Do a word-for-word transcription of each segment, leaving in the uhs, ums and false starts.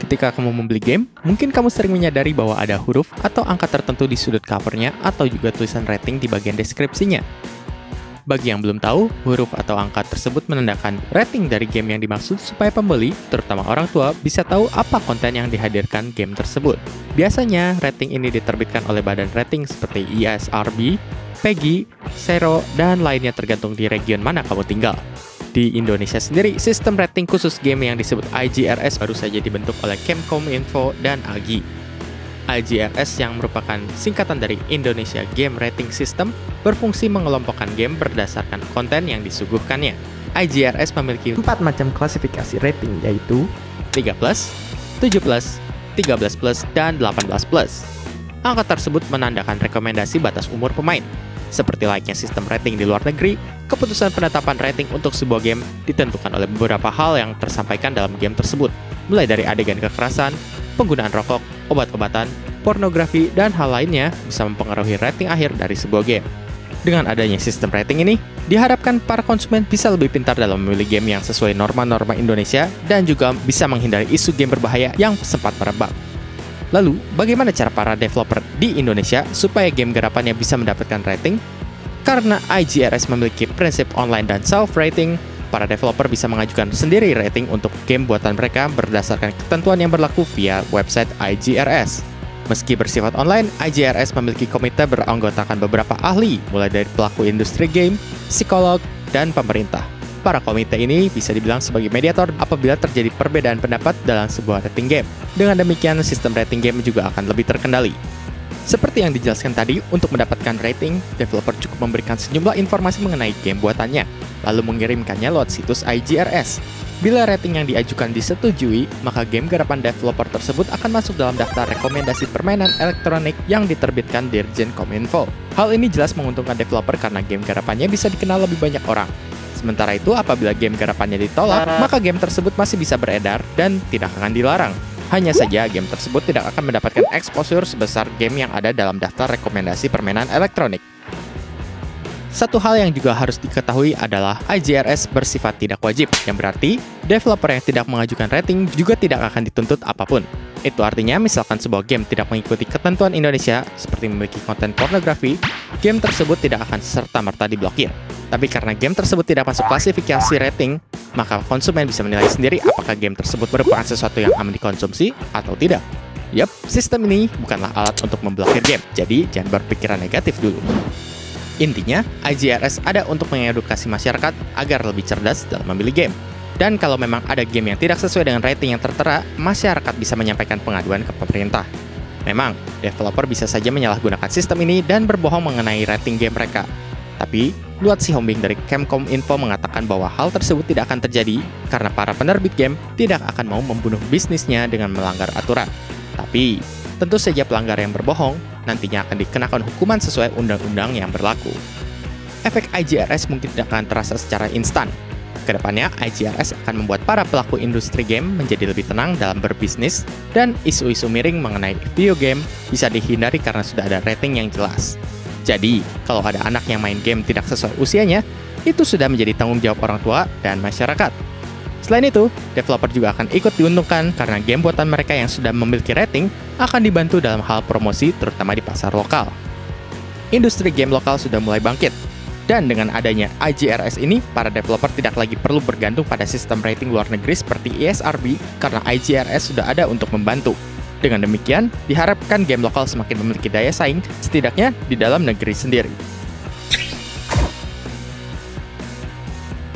Ketika kamu membeli game, mungkin kamu sering menyadari bahwa ada huruf atau angka tertentu di sudut covernya atau juga tulisan rating di bagian deskripsinya. Bagi yang belum tahu, huruf atau angka tersebut menandakan rating dari game yang dimaksud supaya pembeli, terutama orang tua, bisa tahu apa konten yang dihadirkan game tersebut. Biasanya, rating ini diterbitkan oleh badan rating seperti E S R B, PEGI, SHERO, dan lainnya tergantung di region mana kamu tinggal. Di Indonesia sendiri, sistem rating khusus game yang disebut I G R S baru saja dibentuk oleh Kemkominfo dan A G I. I G R S yang merupakan singkatan dari Indonesia Game Rating System berfungsi mengelompokkan game berdasarkan konten yang disuguhkannya. I G R S memiliki empat macam klasifikasi rating, yaitu tiga plus, tujuh plus, tiga belas plus, dan delapan belas plus. Angka tersebut menandakan rekomendasi batas umur pemain. Seperti layaknya sistem rating di luar negeri, keputusan penetapan rating untuk sebuah game ditentukan oleh beberapa hal yang tersampaikan dalam game tersebut, mulai dari adegan kekerasan, penggunaan rokok, obat-obatan, pornografi, dan hal lainnya bisa mempengaruhi rating akhir dari sebuah game. Dengan adanya sistem rating ini, diharapkan para konsumen bisa lebih pintar dalam memilih game yang sesuai norma-norma Indonesia dan juga bisa menghindari isu game berbahaya yang sempat merebak. Lalu, bagaimana cara para developer di Indonesia supaya game garapannya bisa mendapatkan rating? Karena I G R S memiliki prinsip online dan self-rating, para developer bisa mengajukan sendiri rating untuk game buatan mereka berdasarkan ketentuan yang berlaku via website I G R S. Meski bersifat online, I G R S memiliki komite beranggotakan beberapa ahli, mulai dari pelaku industri game, psikolog, dan pemerintah. Para komite ini bisa dibilang sebagai mediator apabila terjadi perbedaan pendapat dalam sebuah rating game. Dengan demikian, sistem rating game juga akan lebih terkendali. Seperti yang dijelaskan tadi, untuk mendapatkan rating, developer cukup memberikan sejumlah informasi mengenai game buatannya, lalu mengirimkannya lewat situs I G R S. Bila rating yang diajukan disetujui, maka game garapan developer tersebut akan masuk dalam daftar rekomendasi permainan elektronik yang diterbitkan Dirjen Kominfo. Hal ini jelas menguntungkan developer karena game garapannya bisa dikenal lebih banyak orang. Sementara itu, apabila game garapannya ditolak, maka game tersebut masih bisa beredar dan tidak akan dilarang. Hanya saja, game tersebut tidak akan mendapatkan exposure sebesar game yang ada dalam daftar rekomendasi permainan elektronik. Satu hal yang juga harus diketahui adalah I G R S bersifat tidak wajib, yang berarti developer yang tidak mengajukan rating juga tidak akan dituntut apapun. Itu artinya, misalkan sebuah game tidak mengikuti ketentuan Indonesia, seperti memiliki konten pornografi, game tersebut tidak akan serta-merta diblokir. Tapi karena game tersebut tidak masuk klasifikasi rating, maka konsumen bisa menilai sendiri apakah game tersebut merupakan sesuatu yang aman dikonsumsi atau tidak. Yap, sistem ini bukanlah alat untuk memblokir game, jadi jangan berpikiran negatif dulu. Intinya, I G R S ada untuk mengedukasi masyarakat agar lebih cerdas dalam memilih game. Dan kalau memang ada game yang tidak sesuai dengan rating yang tertera, masyarakat bisa menyampaikan pengaduan ke pemerintah. Memang, developer bisa saja menyalahgunakan sistem ini dan berbohong mengenai rating game mereka. Tapi, Luat Sihombing dari Kemkominfo mengatakan bahwa hal tersebut tidak akan terjadi karena para penerbit game tidak akan mau membunuh bisnisnya dengan melanggar aturan. Tapi, tentu saja pelanggar yang berbohong nantinya akan dikenakan hukuman sesuai undang-undang yang berlaku. Efek I G R S mungkin tidak akan terasa secara instan. Kedepannya, I G R S akan membuat para pelaku industri game menjadi lebih tenang dalam berbisnis dan isu-isu miring mengenai video game bisa dihindari karena sudah ada rating yang jelas. Jadi, kalau ada anak yang main game tidak sesuai usianya, itu sudah menjadi tanggung jawab orang tua dan masyarakat. Selain itu, developer juga akan ikut diuntungkan karena game buatan mereka yang sudah memiliki rating akan dibantu dalam hal promosi terutama di pasar lokal. Industri game lokal sudah mulai bangkit. Dan dengan adanya I G R S ini, para developer tidak lagi perlu bergantung pada sistem rating luar negeri seperti E S R B karena I G R S sudah ada untuk membantu. Dengan demikian, diharapkan game lokal semakin memiliki daya saing, setidaknya di dalam negeri sendiri.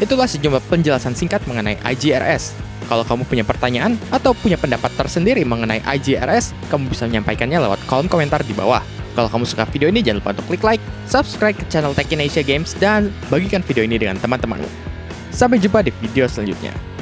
Itulah sejumlah penjelasan singkat mengenai I G R S. Kalau kamu punya pertanyaan atau punya pendapat tersendiri mengenai I G R S, kamu bisa menyampaikannya lewat kolom komentar di bawah. Kalau kamu suka video ini, jangan lupa untuk klik like, subscribe ke channel Tech In Asia Games, dan bagikan video ini dengan teman-temanmu. Sampai jumpa di video selanjutnya.